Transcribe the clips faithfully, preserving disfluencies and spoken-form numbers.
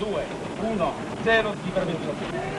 due, uno, zero, libero ventotto.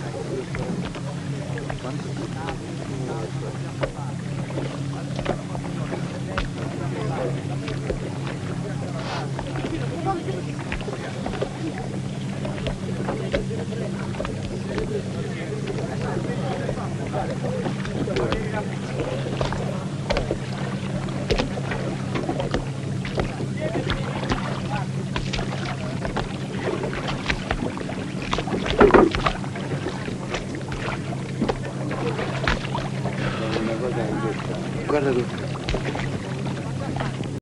Guarda tutto.